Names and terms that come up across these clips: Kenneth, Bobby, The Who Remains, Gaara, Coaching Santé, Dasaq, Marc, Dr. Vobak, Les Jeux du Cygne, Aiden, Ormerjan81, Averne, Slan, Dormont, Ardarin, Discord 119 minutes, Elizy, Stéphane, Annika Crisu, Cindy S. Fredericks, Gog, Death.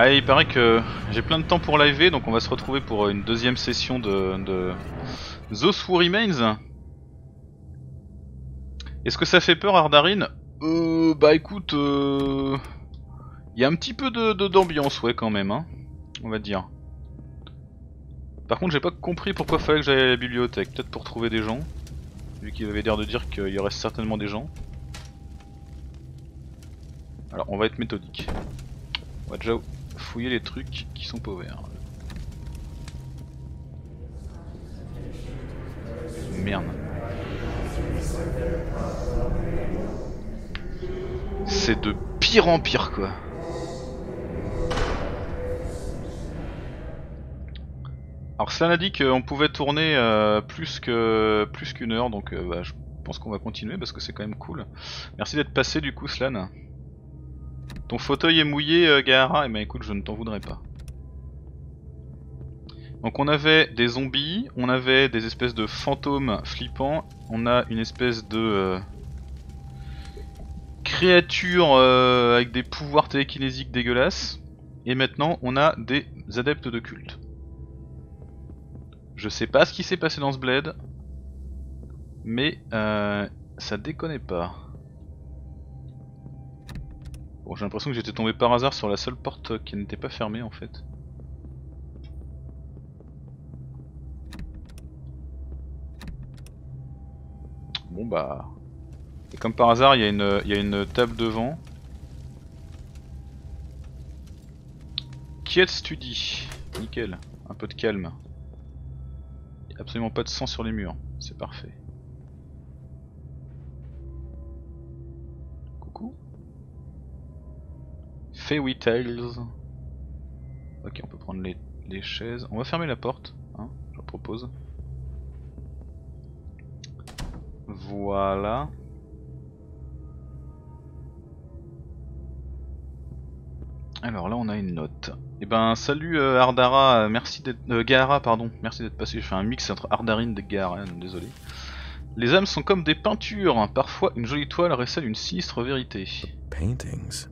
Allez, il paraît que j'ai plein de temps pour live, donc on va se retrouver pour une deuxième session de The Who Remains. Est-ce que ça fait peur, Ardarin? Bah écoute, il y a un petit peu d'ambiance, ouais, quand même, hein, on va dire. Par contre, j'ai pas compris pourquoi fallait que j'aille à la bibliothèque, peut-être pour trouver des gens, vu qu'il avait l'air de dire qu'il y aurait certainement des gens. Alors, on va être méthodique. On va déjà fouiller les trucs qui sont pas ouverts. Merde. C'est de pire en pire, quoi. Alors Slan a dit qu'on pouvait tourner plus qu'une heure, donc bah, je pense qu'on va continuer parce que c'est quand même cool. Merci d'être passé du coup, Slan. Ton fauteuil est mouillé, Gaara, et bah écoute, je ne t'en voudrais pas. Donc on avait des zombies, on avait des espèces de fantômes flippants, on a une espèce de créature avec des pouvoirs télékinésiques dégueulasses, et maintenant on a des adeptes de culte. Je sais pas ce qui s'est passé dans ce bled, mais ça déconne pas. Bon, j'ai l'impression que j'étais tombé par hasard sur la seule porte qui n'était pas fermée en fait. Bon bah... Et comme par hasard, il y a une table devant. Quiet study. Nickel, un peu de calme. Absolument pas de sang sur les murs, c'est parfait. Coucou. Fairy Tales. Ok, on peut prendre les chaises. On va fermer la porte, hein, je propose. Voilà. Alors là on a une note. Et ben salut Ardara, merci d'être... Gaara pardon, merci d'être passé, je fais un mix entre Ardarin et Gaara, désolé. Les âmes sont comme des peintures, parfois une jolie toile recèle une sinistre vérité. Paintings.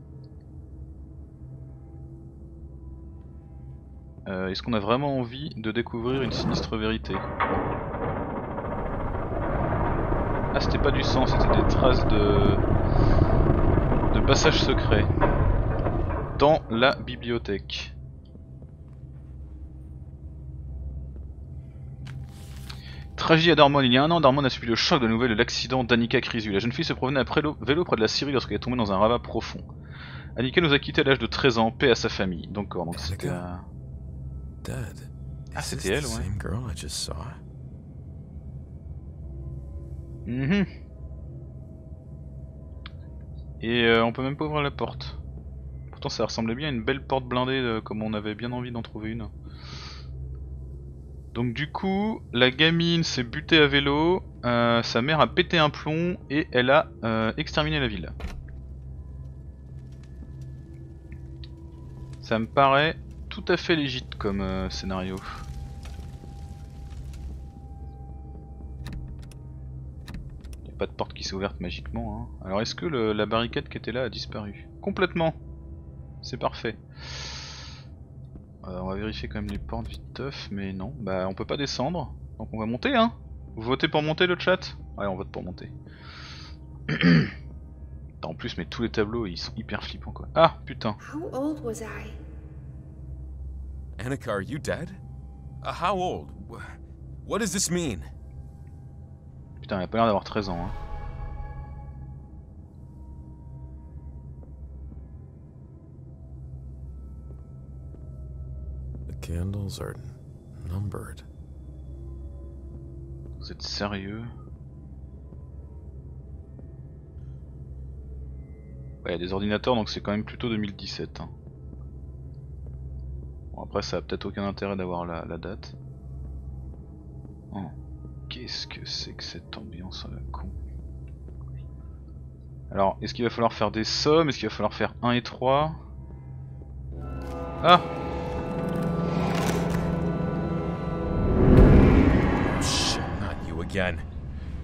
Est-ce qu'on a vraiment envie de découvrir une sinistre vérité? Ah, c'était pas du sang, c'était des traces de passage secret. Dans la bibliothèque. Tragédie à Dormont. Il y a un an, Dormont a subi le choc de la nouvelle de l'accident d'Annika Crisu. La jeune fille se promenait à vélo près de la Syrie lorsqu'elle est tombée dans un ravin profond. Annika nous a quittés à l'âge de 13 ans, paix à sa famille. D'accord, donc c'était... Ah, c'était elle, ouais. Mm-hmm. Et on peut même pas ouvrir la porte. Pourtant ça ressemblait bien à une belle porte blindée comme on avait bien envie d'en trouver une. Donc du coup, la gamine s'est butée à vélo, sa mère a pété un plomb et elle a exterminé la ville. Ça me paraît tout à fait légitime comme scénario. Il n'y a pas de porte qui s'est ouverte magiquement, hein. Alors est-ce que la barricade qui était là a disparu? Complètement. C'est parfait. On va vérifier quand même les portes vite teuf, mais non. Bah on peut pas descendre, donc on va monter, hein. Vous votez pour monter le chat? Ouais, on vote pour monter. En plus, mais tous les tableaux ils sont hyper flippants quoi. Ah putain. How old was I? Annika, are you dead? How old? What does this mean? Putain, elle a pas l'air d'avoir 13 ans, hein. Candles are numbered. Vous êtes sérieux? Ouais, il y a des ordinateurs, donc c'est quand même plutôt 2017. Hein. Bon, après, ça a peut-être aucun intérêt d'avoir la date. Oh. Qu'est-ce que c'est que cette ambiance à la con? Alors, est-ce qu'il va falloir faire des sommes? Est-ce qu'il va falloir faire 1 et 3? Ah!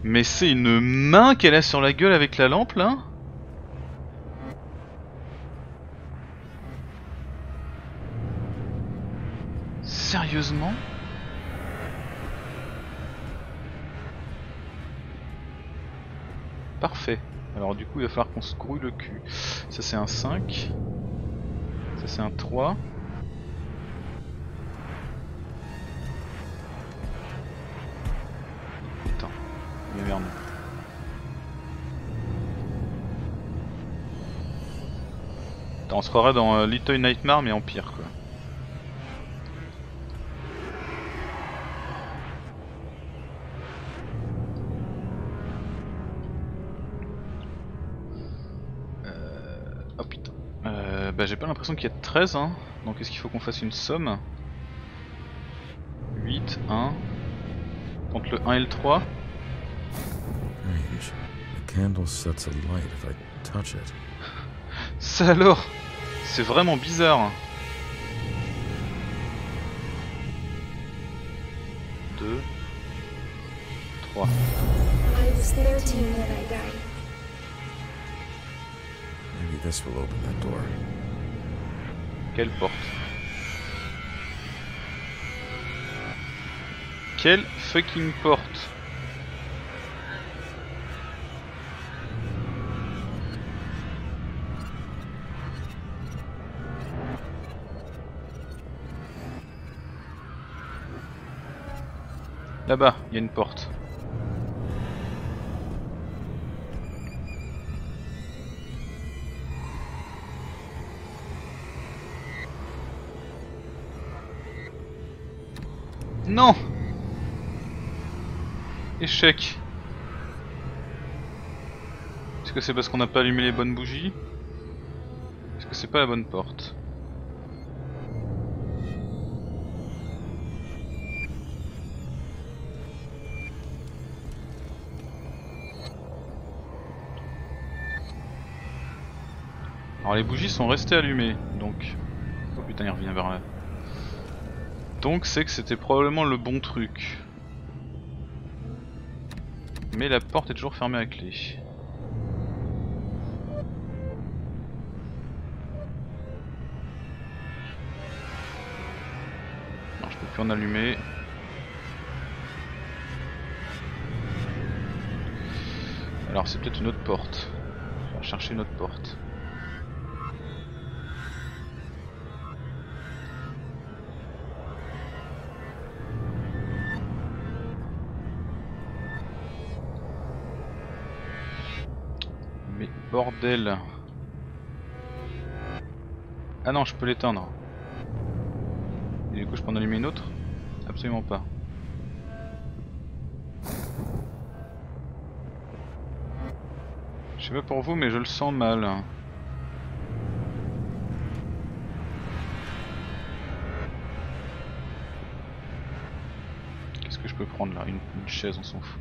Mais c'est une main qu'elle a sur la gueule avec la lampe là. Sérieusement ? Parfait. Alors du coup il va falloir qu'on se grouille le cul. Ça c'est un 5. Ça c'est un 3. Putain, il est vers nous. Attends, on se croirait dans Little Nightmare mais en pire quoi. J'ai pas l'impression qu'il y a 13 hein. Donc est-ce qu'il faut qu'on fasse une somme? 8, 1 entre le 1 et le 3. Ça alors, c'est vraiment bizarre. 2 3 Quelle porte? Quelle fucking porte? Là-bas, il y a une porte. Non! Échec. Est-ce que c'est parce qu'on n'a pas allumé les bonnes bougies? Est-ce que c'est pas la bonne porte? Alors les bougies sont restées allumées, donc... Oh putain, il revient vers là. Donc c'est que c'était probablement le bon truc. Mais la porte est toujours fermée à clé. Non, je peux plus en allumer. Alors c'est peut-être une autre porte. On va chercher une autre porte. Bordel. Ah non, je peux l'éteindre. Et du coup, je peux en allumer une autre? Absolument pas. Je sais pas pour vous, mais je le sens mal. Qu'est-ce que je peux prendre là? Une chaise, on s'en fout.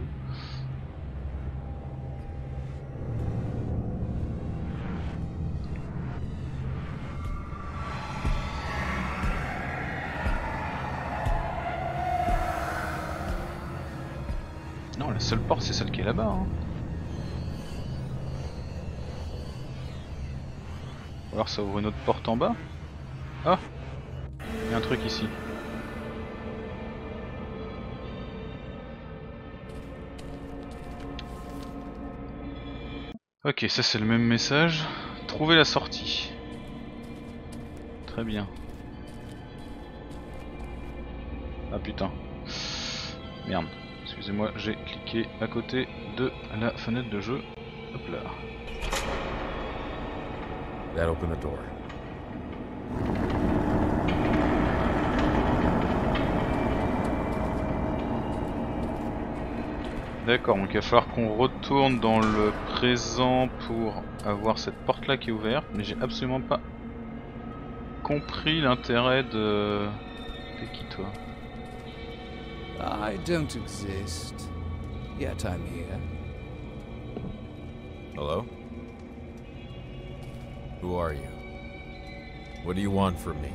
La seule porte c'est celle qui est là-bas hein. Ou alors ça ouvre une autre porte en bas. Ah, il y a un truc ici. Ok, ça c'est le même message. Trouvez la sortie. Très bien. Ah putain. Merde. Excusez-moi, j'ai cliqué à côté de la fenêtre de jeu. Hop là. That opened the door. D'accord, donc il va falloir qu'on retourne dans le présent pour avoir cette porte là qui est ouverte, mais j'ai absolument pas compris l'intérêt de... T'es qui toi ? I don't exist, yet I'm here. Hello? Who are you? What do you want from me?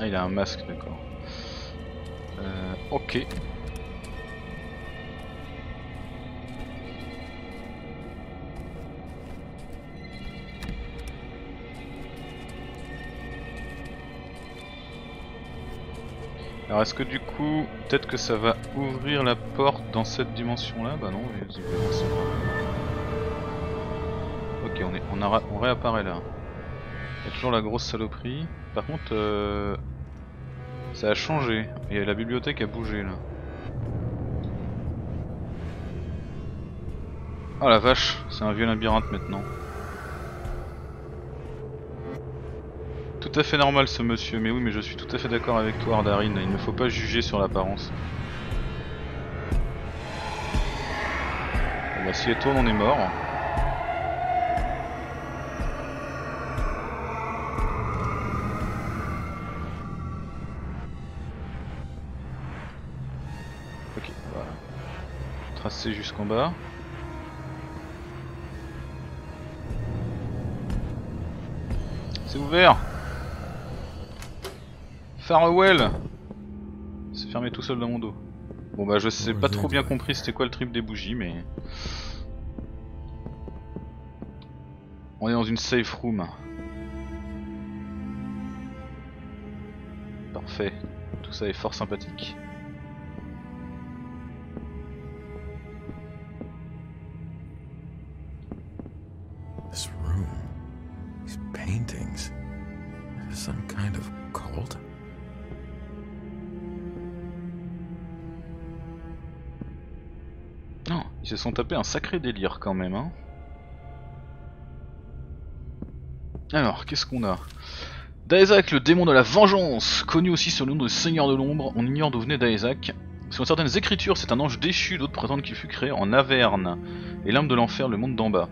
Ah, il a un masque, d'accord. Ok. Alors est-ce que du coup, peut-être que ça va ouvrir la porte dans cette dimension-là? Bah non, mais visiblement c'est pas... Ok, on réapparaît là. Il y a toujours la grosse saloperie. Par contre, ça a changé. Et la bibliothèque a bougé là. Oh la vache, c'est un vieux labyrinthe maintenant. Tout à fait normal ce monsieur, mais oui, mais je suis tout à fait d'accord avec toi Ardarin, il ne faut pas juger sur l'apparence. Bah si elle tourne on est mort. Ok, voilà. Tracer jusqu'en bas. C'est ouvert. Farewell. C'est fermé tout seul dans mon dos. Bon bah je sais pas trop bien compris c'était quoi le trip des bougies mais... On est dans une safe room. Parfait. Tout ça est fort sympathique. This room, these paintings, some kind of cult. Ils se sont tapés un sacré délire quand même hein. Alors qu'est-ce qu'on a? Dasaq, le démon de la vengeance, connu aussi sous le nom de Seigneur de l'ombre. On ignore d'où venait Dasaq. Selon certaines écritures c'est un ange déchu, d'autres prétendent qu'il fut créé en Averne et l'âme de l'enfer, le monde d'en bas.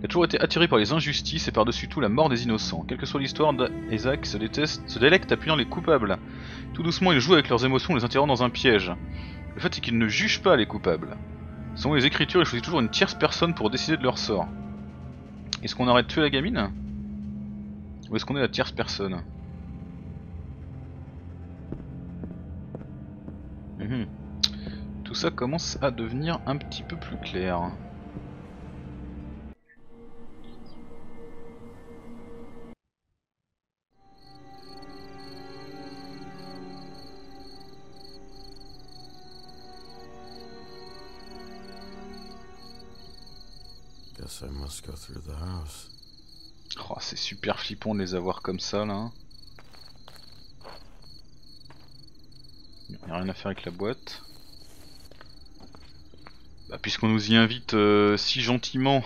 Il a toujours été attiré par les injustices et par-dessus tout la mort des innocents. Quelle que soit l'histoire, Dasaq se délecte appuyant les coupables. Tout doucement il joue avec leurs émotions, les attirant dans un piège. Le fait est qu'il ne juge pas les coupables. Selon les écritures, il choisit toujours une tierce personne pour décider de leur sort. Est-ce qu'on aurait tué la gamine? Ou est-ce qu'on est la tierce personne? Tout ça commence à devenir un petit peu plus clair. Oh, c'est super flippant de les avoir comme ça là. Y'a rien à faire avec la boîte. Bah, puisqu'on nous y invite si gentiment,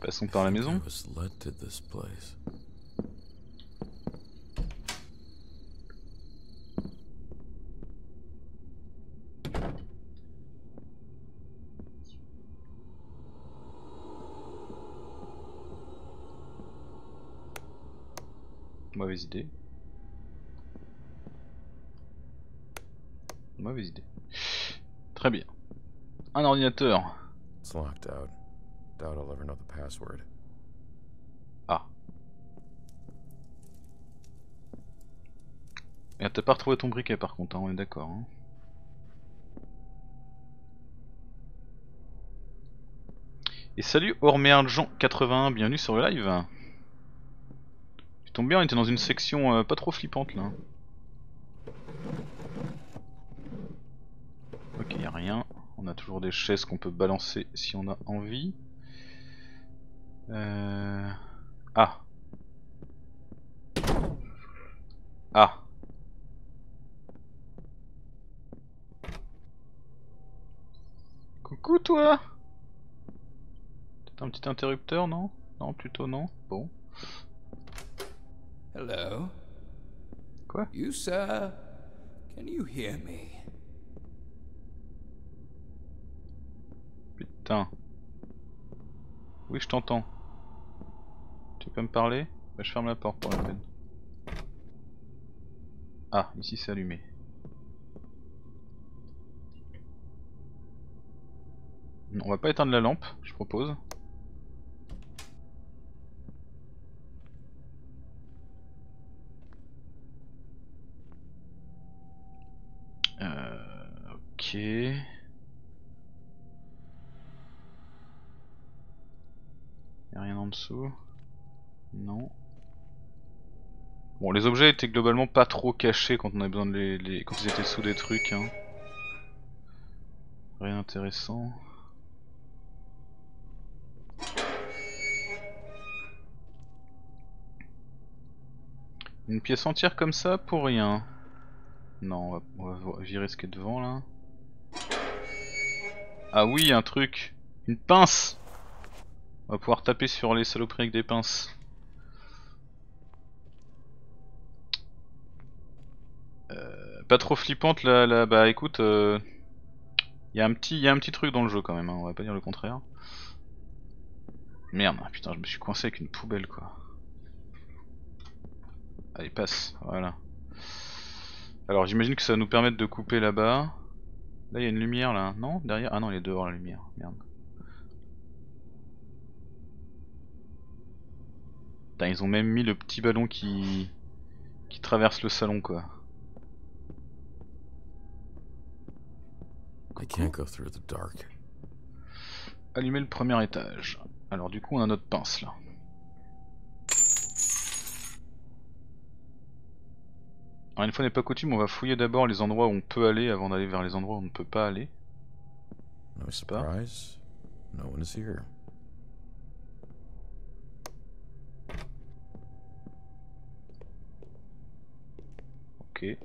passons par la maison. Mauvaise idée. Mauvaise idée. Très bien. Un ordinateur. Ah. Et t'as pas retrouvé ton briquet par contre, hein, on est d'accord. Hein. Et salut Ormerjan81, bienvenue sur le live. Tombe bien, on était dans une section pas trop flippante là. Ok, y'a rien. On a toujours des chaises qu'on peut balancer si on a envie. Ah. Ah. Coucou toi. Peut-être un petit interrupteur, non? Non, plutôt non. Bon. Hello. Quoi? You, sir, can you hear me? Putain. Oui, je t'entends. Tu peux me parler? Bah, je ferme la porte pour la peine. Ah, ici c'est allumé. On va pas éteindre la lampe, je propose. Ok. Y'a rien en dessous? Non. Bon, les objets étaient globalement pas trop cachés quand on avait besoin de les... quand ils étaient sous des trucs, hein. Rien d'intéressant. Une pièce entière comme ça pour rien. Non, on va virer ce qui est devant là. Ah oui, un truc. Une pince. On va pouvoir taper sur les saloperies avec des pinces. Pas trop flippante là, bah écoute, y a un petit truc dans le jeu quand même, hein, on va pas dire le contraire. Merde, putain, je me suis coincé avec une poubelle quoi. Allez, passe, voilà. Alors j'imagine que ça va nous permettre de couper là-bas. Là, il y a une lumière là, non? Derrière? Ah non, il est dehors la lumière, merde. Putain, ils ont même mis le petit ballon qui traverse le salon quoi. Allumer le premier étage. Alors du coup on a notre pince là. Alors une fois n'est pas coutume, on va fouiller d'abord les endroits où on peut aller avant d'aller vers les endroits où on ne peut pas aller. No surprise, no one is here. Ok.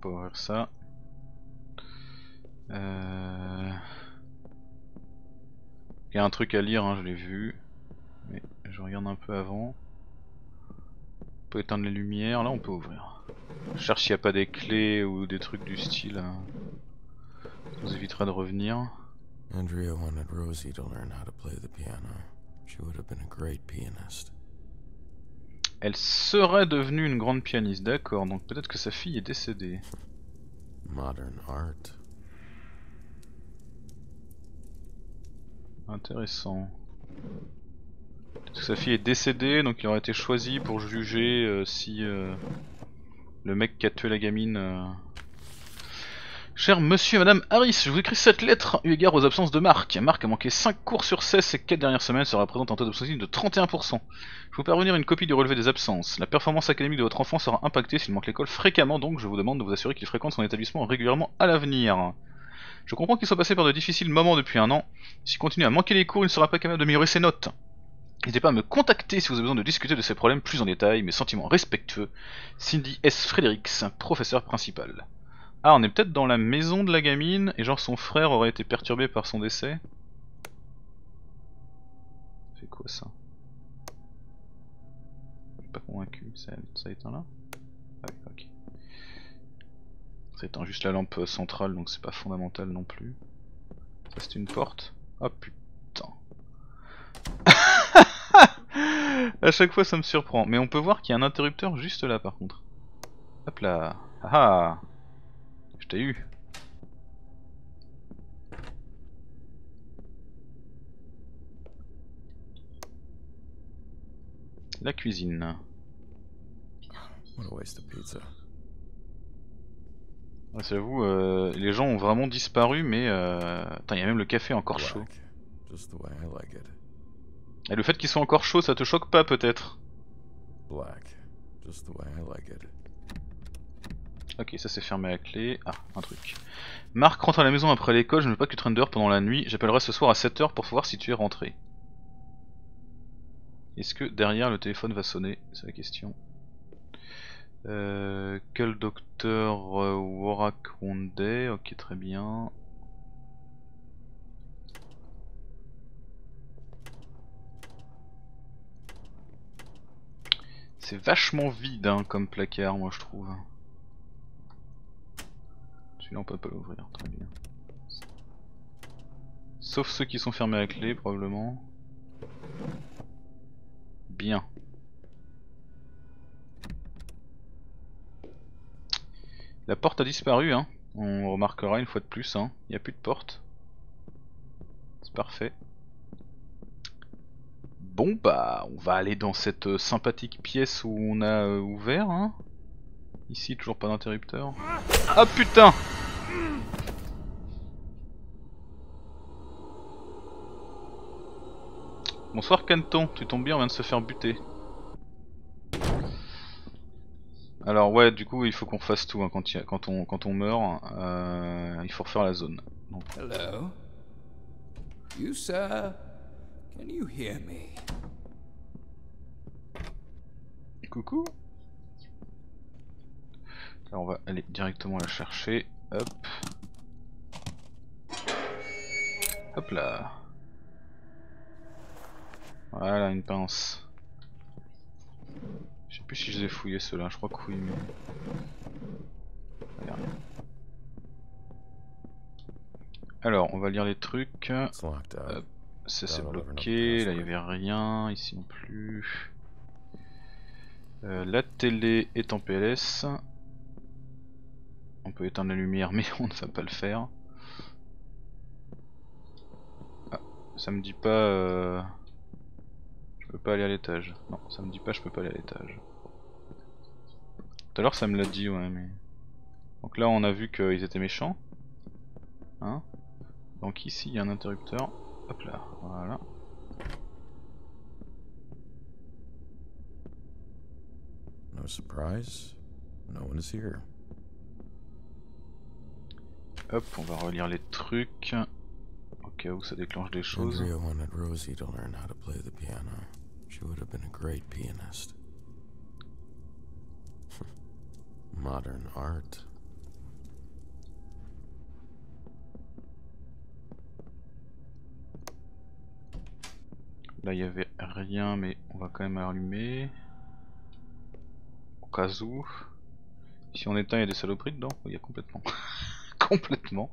Pas ouvrir ça. Il y a un truc à lire, hein, je l'ai vu. Mais je regarde un peu avant. On peut éteindre les lumières, là on peut ouvrir. Je cherche s'il n'y a pas des clés ou des trucs du style. Ça nous évitera de revenir. Andrea wanted Rosie to learn how to play the piano. She would have been a great pianist. Elle serait devenue une grande pianiste, d'accord, donc peut-être que sa fille est décédée. Modern art. Intéressant. Peut-être que sa fille est décédée, donc il aurait été choisi pour juger si le mec qui a tué la gamine... Cher monsieur et madame Harris, je vous écris cette lettre eu égard aux absences de Marc. Marc a manqué 5 cours sur 16 ces 4 dernières semaines, se représente un taux d'absentéisme de 31%. Je vous parvenir une copie du relevé des absences. La performance académique de votre enfant sera impactée s'il manque l'école fréquemment, donc je vous demande de vous assurer qu'il fréquente son établissement régulièrement à l'avenir. Je comprends qu'il soit passé par de difficiles moments depuis un an. S'il continue à manquer les cours, il ne sera pas capable de améliorer ses notes. N'hésitez pas à me contacter si vous avez besoin de discuter de ces problèmes plus en détail, mes sentiments respectueux. Cindy S. Fredericks, professeur principal. Ah, on est peut-être dans la maison de la gamine et genre son frère aurait été perturbé par son décès. C'est quoi ça? Je suis pas convaincu, ça éteint là? Ah oui, ok. Ça éteint juste la lampe centrale donc c'est pas fondamental non plus. Ça c'est une porte? Ah putain. À chaque fois ça me surprend. Mais on peut voir qu'il y a un interrupteur juste là par contre. Hop là. Ah ah. Je t'ai eu. La cuisine. Ouais, j'avoue, les gens ont vraiment disparu, mais attends, il y a même le café encore chaud. Et le fait qu'ils soient encore chauds, ça te choque pas peut-être? Ok, ça s'est fermé à la clé. Ah, un truc. Marc rentre à la maison après l'école, je ne veux pas que tu traînes dehors pendant la nuit. J'appellerai ce soir à 7 h pour voir si tu es rentré. Est-ce que derrière le téléphone va sonner? C'est la question. Quel docteur Worak Wonday? Ok, très bien. C'est vachement vide hein, comme placard, moi je trouve. Celui-là on peut pas l'ouvrir, très bien. Sauf ceux qui sont fermés à la clé probablement. Bien. La porte a disparu hein, on remarquera une fois de plus hein, il n'y a plus de porte. C'est parfait. Bon bah on va aller dans cette sympathique pièce où on a ouvert hein. Ici toujours pas d'interrupteur. Ah putain! Bonsoir Canton, tu tombes bien, on vient de se faire buter. Alors ouais, du coup il faut qu'on fasse tout hein, quand on meurt, il faut refaire la zone. Donc. Hello. You sir, can you hear me? Coucou. Là on va aller directement la chercher. Hop. Hop là. Voilà une pince. Je sais plus si je les ai fouillés ceux-là, je crois que oui mais... Allez, rien. Alors on va lire les trucs. Hop. Ça c'est bloqué, là il n'y avait rien, ici non plus. La télé est en PLS. On peut éteindre la lumière mais on ne va pas le faire. Ah, ça me dit pas... Je peux pas aller à l'étage. Non, ça me dit pas je peux pas aller à l'étage. Tout à l'heure ça me l'a dit, ouais mais... Donc là on a vu qu'ils étaient méchants. Hein? Donc ici il y a un interrupteur. Hop là, voilà. No surprise, no one is here. Hop, on va relire les trucs. Au cas où ça déclenche des choses. Andrea wanted Rosie to learn how to play the piano. She would have been a great pianist. Modern art. Là il y avait rien mais on va quand même allumer. Au cas où. Si on éteint il y a des saloperies dedans, il y a complètement. Complètement.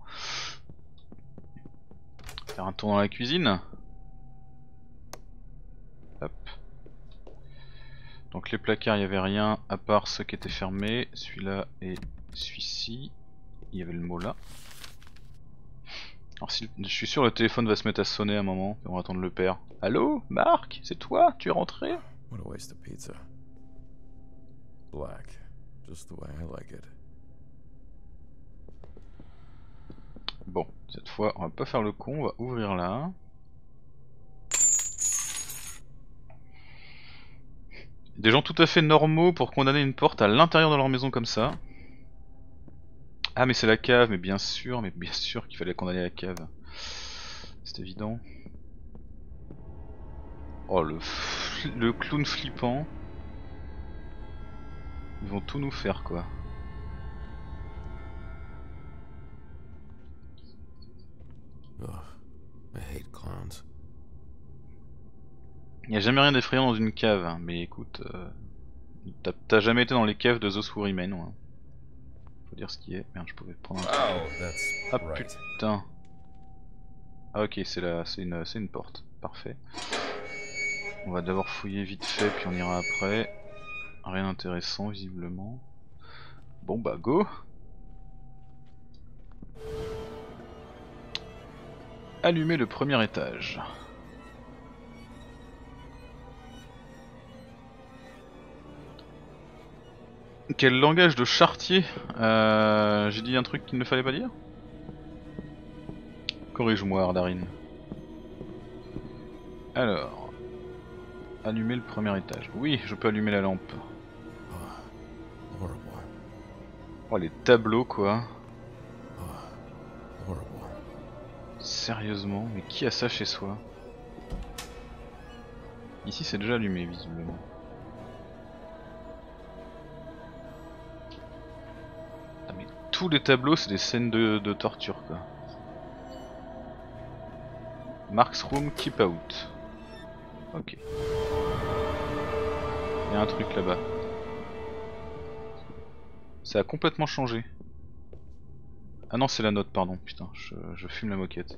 Faire un tour dans la cuisine. Hop. Donc les placards il n'y avait rien à part ceux qui étaient fermés. Celui-là et celui-ci. Il y avait le mot là. Alors si, je suis sûr le téléphone va se mettre à sonner à un moment et on va attendre le père. Allô Marc, c'est toi? Tu es rentré? What a waste of pizza. Black, just the way I like it. Bon, cette fois on va pas faire le con, on va ouvrir là. Des gens tout à fait normaux pour condamner une porte à l'intérieur de leur maison comme ça. Ah mais c'est la cave, mais bien sûr qu'il fallait condamner la cave. C'est évident. Oh le clown flippant. Ils vont tout nous faire quoi. Il n'y a jamais rien d'effrayant dans une cave, hein. Mais écoute, t'as jamais été dans les caves de The Who Remains, hein. Faut dire ce qui est. Merde, je pouvais prendre un... Ah putain. Ah ok, c'est une porte. Parfait. On va d'abord fouiller vite fait, puis on ira après. Rien d'intéressant, visiblement. Bon bah go. Allumer le premier étage. Quel langage de chartier, j'ai dit un truc qu'il ne fallait pas dire? Corrige-moi Ardarin. Alors... Allumer le premier étage. Oui, je peux allumer la lampe. Oh les tableaux quoi. Sérieusement, mais qui a ça chez soi? Ici c'est déjà allumé visiblement. Ah, mais tous les tableaux c'est des scènes de torture quoi. Mark's Room Keep Out. Ok. Il y a un truc là-bas. Ça a complètement changé. Ah non c'est la note pardon, putain je fume la moquette.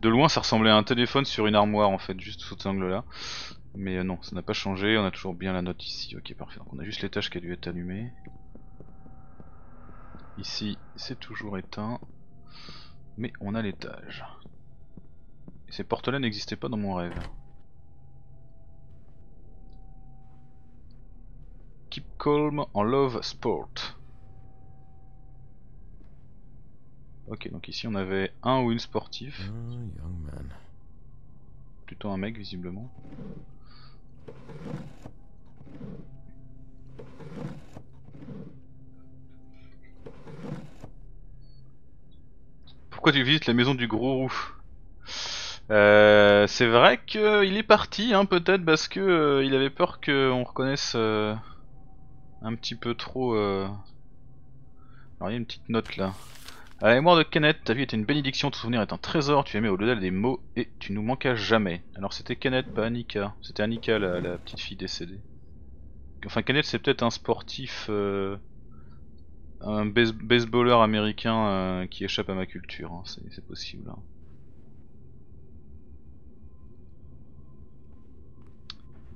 De loin ça ressemblait à un téléphone sur une armoire en fait, juste sous cet angle là. Mais non ça n'a pas changé, on a toujours bien la note ici, ok parfait. Donc on a juste l'étage qui a dû être allumé. Ici c'est toujours éteint. Mais on a l'étage. Et ces portes là n'existaient pas dans mon rêve. Keep calm en love sport. Ok, donc ici on avait un ou une sportive. plutôt un mec visiblement. Pourquoi tu visites la maison du gros roux? C'est vrai qu'il est parti, hein, peut-être parce que il avait peur qu'on reconnaisse un petit peu trop. Alors il y a une petite note là. À la mémoire de Kenneth, ta vie était une bénédiction, ton souvenir est un trésor, tu aimais au-delà des mots et tu nous manquas jamais. Alors c'était Kenneth, pas Annika. C'était Annika, la petite fille décédée. Enfin, Kenneth, c'est peut-être un sportif, un baseballeur américain qui échappe à ma culture, hein. C'est possible. Hein.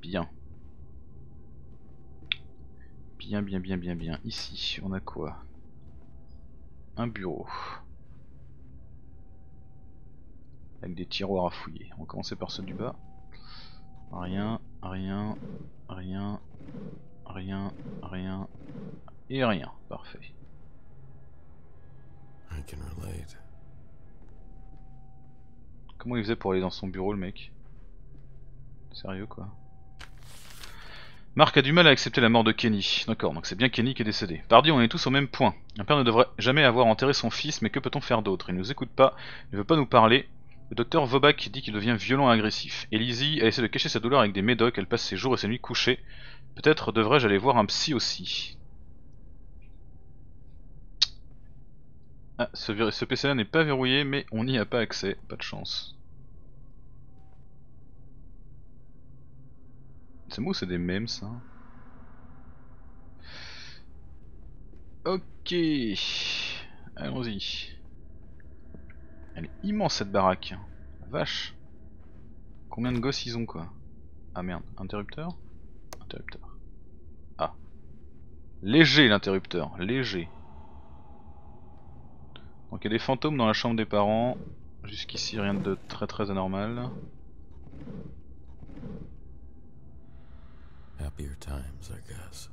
Bien. Bien. Ici, on a quoi? Un bureau. Avec des tiroirs à fouiller. On va commencer par ceux du bas. Rien. Parfait. Comment il faisait pour aller dans son bureau, le mec? Sérieux, quoi. Marc a du mal à accepter la mort de Kenny. D'accord, donc c'est bien Kenny qui est décédé. Pardieu, on est tous au même point. Un père ne devrait jamais avoir enterré son fils, mais que peut-on faire d'autre? Il ne nous écoute pas, il ne veut pas nous parler. Le docteur Vobak dit qu'il devient violent et agressif. Elizy a essayé de cacher sa douleur avec des médocs, elle passe ses jours et ses nuits couchées. Peut-être devrais-je aller voir un psy aussi. Ah, ce PC-là n'est pas verrouillé, mais on n'y a pas accès, pas de chance. C'est moi ou c'est des memes ça? Ok. Allons-y. Elle est immense cette baraque. La vache. Combien de gosses ils ont quoi? Ah merde. Interrupteur? Interrupteur. Ah. Léger l'interrupteur. Léger. Donc il y a des fantômes dans la chambre des parents. Jusqu'ici rien de très anormal. Happier times, I guess.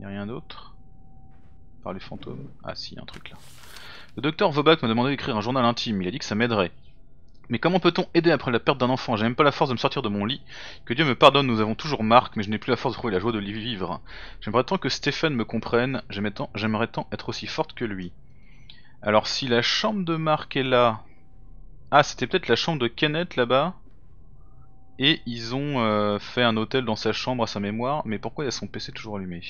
Y'a rien d'autre? Par les fantômes? Ah si, y'a un truc là. Le docteur Vobak m'a demandé d'écrire un journal intime, il a dit que ça m'aiderait. Mais comment peut-on aider après la perte d'un enfant? J'ai même pas la force de me sortir de mon lit. Que Dieu me pardonne, nous avons toujours Marc, mais je n'ai plus la force de trouver la joie de l'y vivre. J'aimerais tant que Stéphane me comprenne, j'aimerais tant être aussi forte que lui. Alors si la chambre de Marc est là... Ah, c'était peut-être la chambre de Kenneth là-bas? Et ils ont fait un hôtel dans sa chambre à sa mémoire, mais pourquoi il y a son PC toujours allumé?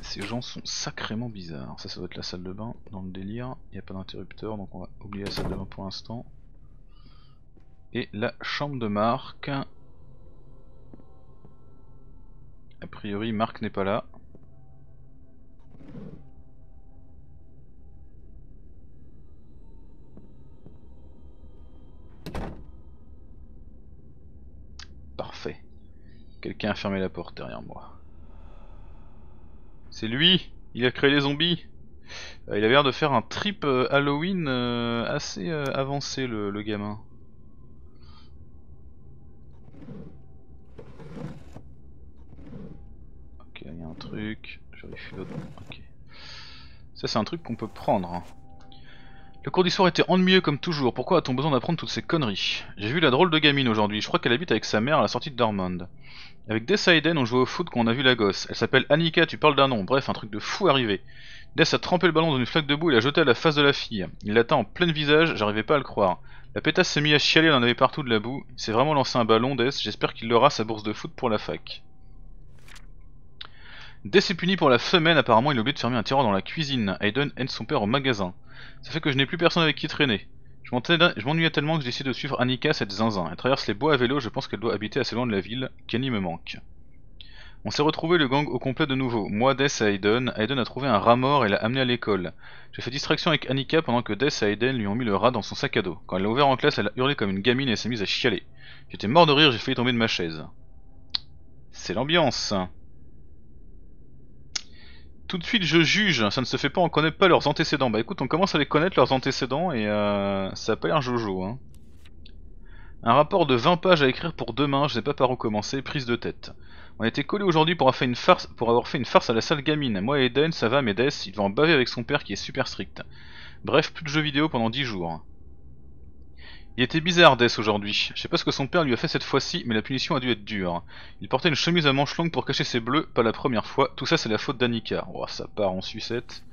Ces gens sont sacrément bizarres. Ça doit être la salle de bain, dans le délire. Il n'y a pas d'interrupteur, donc on va oublier la salle de bain pour l'instant. Et la chambre de Marc. A priori, Marc n'est pas là. Parfait. Quelqu'un a fermé la porte derrière moi. C'est lui. Il a créé les zombies. Il a l'air de faire un trip Halloween assez avancé, le gamin. Ok, il y a un truc. Je vérifie l'autre. Ok. Ça c'est un truc qu'on peut prendre. Le cours du soir était ennuyeux comme toujours, pourquoi a-t-on besoin d'apprendre toutes ces conneries? J'ai vu la drôle de gamine aujourd'hui, je crois qu'elle habite avec sa mère à la sortie de Dormont. Avec Death et Aiden, on jouait au foot quand on a vu la gosse. Elle s'appelle Annika, tu parles d'un nom, bref, un truc de fou arrivé. Death a trempé le ballon dans une flaque de boue et l'a jeté à la face de la fille. Il l'atteint en plein visage, j'arrivais pas à le croire. La pétasse s'est mise à chialer, elle en avait partout de la boue. Il s'est vraiment lancé un ballon, Death, j'espère qu'il aura sa bourse de foot pour la fac. Death est puni pour la semaine, apparemment il a oublié de fermer un tiroir dans la cuisine. Aiden aide son père au magasin. Ça fait que je n'ai plus personne avec qui traîner. Je m'ennuyais tellement que je décide de suivre Annika, cette zinzin. Elle traverse les bois à vélo, je pense qu'elle doit habiter assez loin de la ville. Kenny me manque. On s'est retrouvé le gang au complet de nouveau. Moi, Death et Aiden. Aiden a trouvé un rat mort et l'a amené à l'école. J'ai fait distraction avec Annika pendant que Death et Aiden lui ont mis le rat dans son sac à dos. Quand elle l'a ouvert en classe, elle a hurlé comme une gamine et s'est mise à chialer. J'étais mort de rire, j'ai failli tomber de ma chaise. C'est l'ambiance. Tout de suite je juge, ça ne se fait pas, on connaît pas leurs antécédents. Bah écoute, on commence à les connaître leurs antécédents et ça a pas l'air jojo hein. Un rapport de 20 pages à écrire pour demain, je sais pas par où commencer, prise de tête. On était collés aujourd'hui pour avoir fait une farce à la salle gamine. Moi et Aiden, ça va, mais Death, il va en baver avec son père qui est super strict. Bref, plus de jeux vidéo pendant 10 jours. Il était bizarre, Death, aujourd'hui. Je sais pas ce que son père lui a fait cette fois-ci, mais la punition a dû être dure. Il portait une chemise à manches longues pour cacher ses bleus, pas la première fois. Tout ça, c'est la faute d'Annika. Oh, ça part en sucette.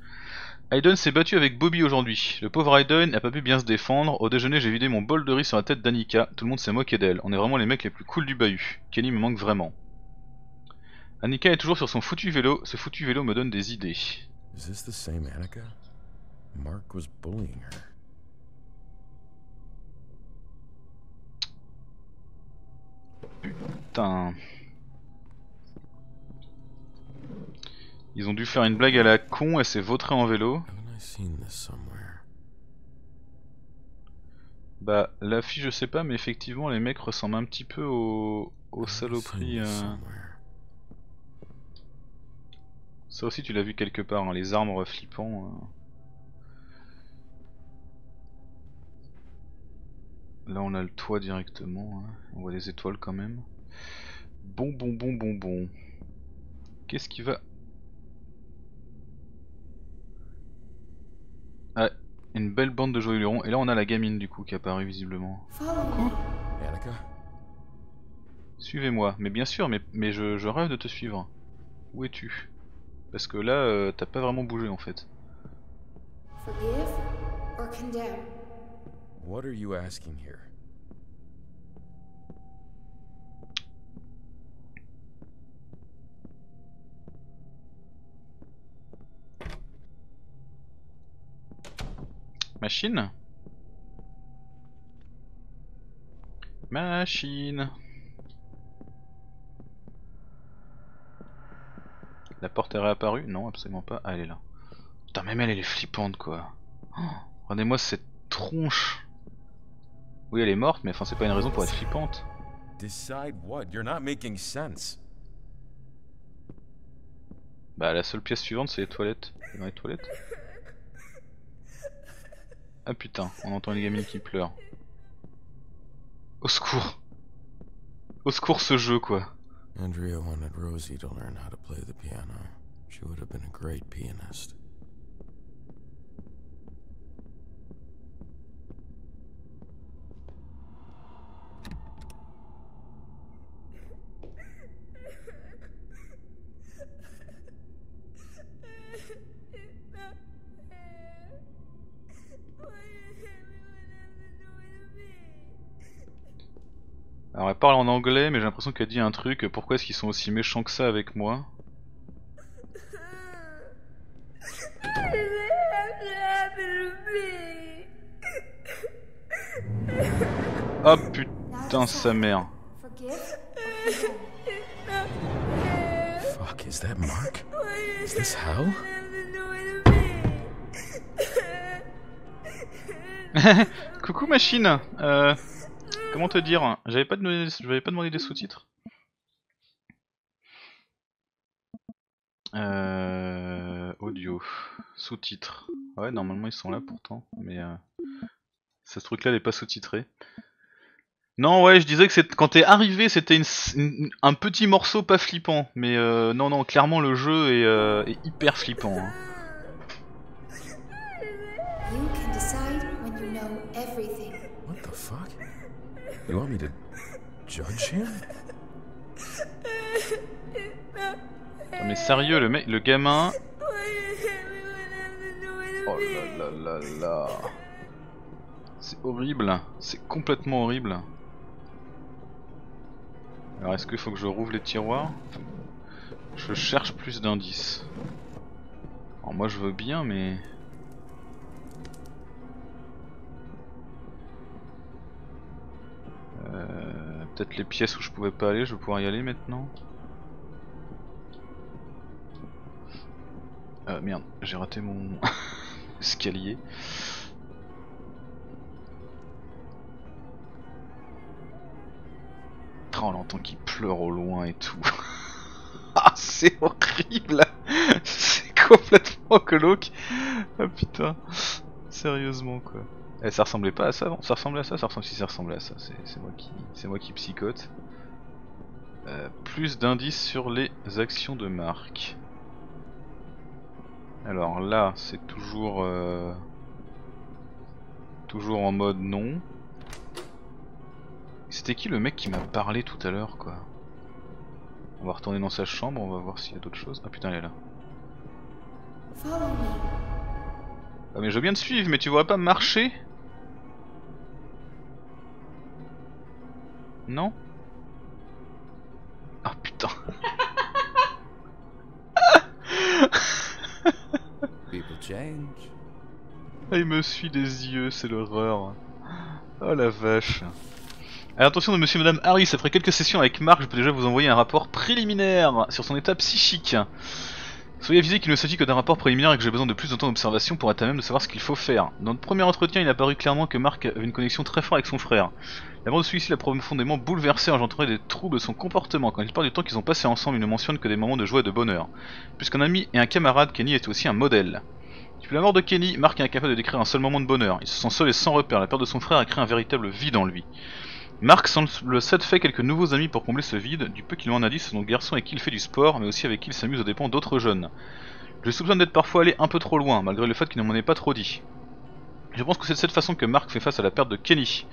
Aiden s'est battu avec Bobby aujourd'hui. Le pauvre Aiden n'a pas pu bien se défendre. Au déjeuner, j'ai vidé mon bol de riz sur la tête d'Annika. Tout le monde s'est moqué d'elle. On est vraiment les mecs les plus cools du bahut. Kenny me manque vraiment. Annika est toujours sur son foutu vélo. Ce foutu vélo me donne des idées. Is this the same Annika? Marc was bullying her. Putain. Ils ont dû faire une blague à la con, elle s'est vautrée en vélo. Bah, la fille je sais pas, mais effectivement les mecs ressemblent un petit peu aux saloperies. Ça aussi tu l'as vu quelque part, hein, les arbres flippants. Là on a le toit directement, hein. On voit les étoiles quand même. Bon. Qu'est-ce qui va... Ah, une belle bande de joyeux lurons. Et là, on a la gamine du coup qui apparaît visiblement. Suivez-moi. Mais bien sûr, mais je rêve de te suivre. Où es-tu? Parce que là, t'as pas vraiment bougé en fait. Forgive or condemn? What are you asking here? Machine. La porte est réapparue? Non, absolument pas. Ah, elle est là. Putain, même elle est flippante quoi. Oh, regardez-moi cette tronche. Oui, elle est morte, mais enfin, c'est pas une raison pour être flippante. Bah, la seule pièce suivante, c'est les toilettes. Dans les toilettes. Ah putain, on entend une gamine qui pleure. Au secours! Au secours ce jeu quoi! Andrea wanted Rosie to learn how to play the piano. She would have been a great pianist. Alors elle parle en anglais, mais j'ai l'impression qu'elle dit un truc. Pourquoi est-ce qu'ils sont aussi méchants que ça avec moi? Oh putain sa mère. Fuck, is that Marc? Is this hell? Coucou machine. Comment te dire? J'avais pas demandé des sous-titres. Audio. Sous-titres. Ouais, normalement ils sont là pourtant, mais ce truc-là n'est pas sous-titré. Non, ouais, je disais que quand t'es arrivé, c'était un petit morceau pas flippant, mais non, clairement le jeu est hyper flippant. Hein. You want me to judge him? Non mais sérieux, le gamin. Oh là là là là. C'est horrible, c'est complètement horrible. Alors est-ce qu'il faut que je rouvre les tiroirs? Je cherche plus d'indices. Alors moi je veux bien mais... Peut-être les pièces où je pouvais pas aller, je vais pouvoir y aller maintenant. Merde, j'ai raté mon escalier. On l'entend qui pleure au loin et tout. Ah, c'est horrible. C'est complètement glauque. Ah putain. Sérieusement quoi. Eh, ça ressemblait pas à ça avant, ça ressemblait à ça, si ça ressemblait à ça, c'est moi qui psychote. Plus d'indices sur les actions de Marc. Alors là, c'est toujours toujours en mode non. C'était qui le mec qui m'a parlé tout à l'heure, quoi? On va retourner dans sa chambre, on va voir s'il y a d'autres choses. Ah putain, il est là. Ah mais je veux bien te suivre, mais tu voudrais pas marcher? Non? Ah putain. Ah, il me suit des yeux, c'est l'horreur. Oh la vache. À l'attention de monsieur et madame Harris, après quelques sessions avec Marc, je peux déjà vous envoyer un rapport préliminaire sur son état psychique. Soyez avisé qu'il ne s'agit que d'un rapport préliminaire et que j'ai besoin de plus de temps d'observation pour être à même de savoir ce qu'il faut faire. Dans notre premier entretien, il a paru clairement que Marc avait une connexion très forte avec son frère. La mort de celui-ci l'a profondément bouleversé, engendrant des troubles de son comportement. Quand il parle du temps qu'ils ont passé ensemble, il ne mentionne que des moments de joie et de bonheur. Plus qu'un ami et un camarade, Kenny était aussi un modèle. Depuis la mort de Kenny, Marc est incapable de décrire un seul moment de bonheur. Il se sent seul et sans repère. La perte de son frère a créé un véritable vide en lui. Marc semble s'être fait quelques nouveaux amis pour combler ce vide, du peu qu'il en a dit, ce dont le garçon avec qui il fait du sport, mais aussi avec qui il s'amuse aux dépens d'autres jeunes. Je soupçonne d'être parfois allé un peu trop loin, malgré le fait qu'il ne m'en ait pas trop dit. Je pense que c'est de cette façon que Marc fait face à la perte de Kenny.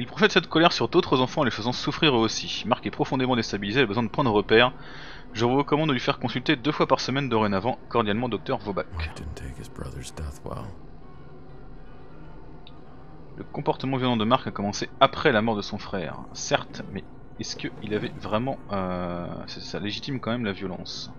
Il projette cette colère sur d'autres enfants en les faisant souffrir eux aussi. Marc est profondément déstabilisé, il a besoin de points de repère. Je vous recommande de lui faire consulter 2 fois par semaine dorénavant, cordialement Dr. Vobak. Le comportement violent de Marc a commencé après la mort de son frère, certes, mais est-ce qu'il avait vraiment... ça légitime quand même la violence.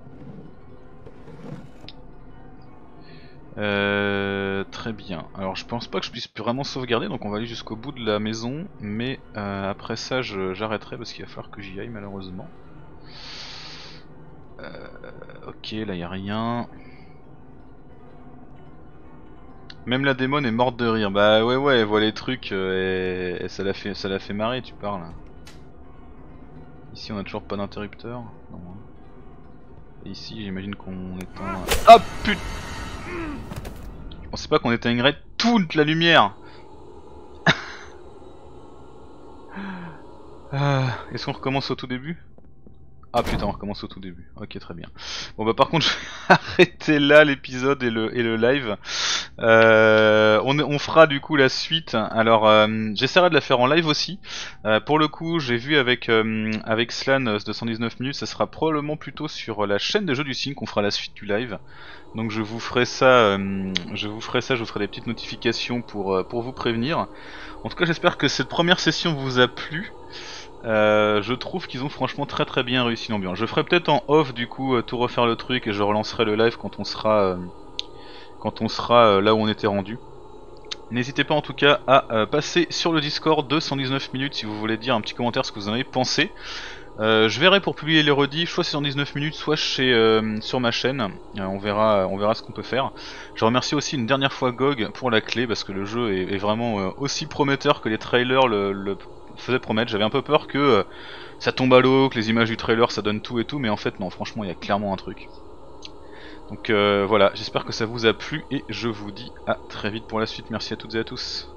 Très bien, alors je pense pas que je puisse vraiment sauvegarder, donc on va aller jusqu'au bout de la maison, mais après ça j'arrêterai parce qu'il va falloir que j'y aille malheureusement. Ok, là y a rien... Même la démone est morte de rire. Bah ouais, elle voit les trucs et ça l'a fait marrer, tu parles. Ici on a toujours pas d'interrupteur. Non. Et ici j'imagine qu'on éteint... Ah putain. Je pensais pas qu'on éteindrait toute la lumière. Est-ce qu'on recommence au tout début ? Ah putain, on recommence au tout début. Ok, très bien. Bon bah par contre je vais arrêter là l'épisode et le live. On fera du coup la suite. Alors j'essaierai de la faire en live aussi. Pour le coup j'ai vu avec Slan 219 minutes, ça sera probablement plutôt sur la chaîne des Jeux du Cygne qu'on fera la suite du live. Donc je vous ferai des petites notifications pour vous prévenir. En tout cas j'espère que cette première session vous a plu. Je trouve qu'ils ont franchement très bien réussi l'ambiance. Je ferai peut-être en off du coup tout refaire le truc et je relancerai le live quand on sera là où on était rendu. N'hésitez pas en tout cas à passer sur le Discord 119 minutes si vous voulez dire un petit commentaire ce que vous en avez pensé. Je verrai pour publier les rediffs, soit 119 minutes, soit sur ma chaîne. On verra ce qu'on peut faire. Je remercie aussi une dernière fois Gog pour la clé parce que le jeu est vraiment aussi prometteur que les trailers le faisait promettre. J'avais un peu peur que ça tombe à l'eau, que les images du trailer ça donne tout et tout, mais en fait non, franchement il y a clairement un truc. Donc voilà, j'espère que ça vous a plu et je vous dis à très vite pour la suite. Merci à toutes et à tous.